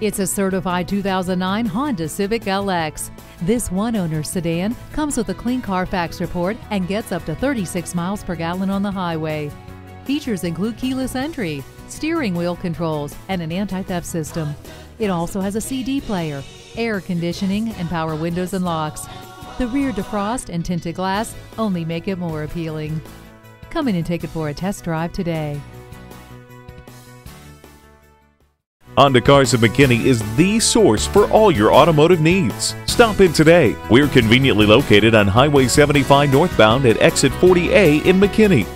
It's a certified 2009 Honda Civic LX. This one-owner sedan comes with a clean Carfax report and gets up to 36 miles per gallon on the highway. Features include keyless entry, steering wheel controls, and an anti-theft system. It also has a CD player, air conditioning, and power windows and locks. The rear defrost and tinted glass only make it more appealing. Come in and take it for a test drive today. Honda Cars of McKinney is the source for all your automotive needs. Stop in today. We're conveniently located on Highway 75 northbound at exit 40A in McKinney.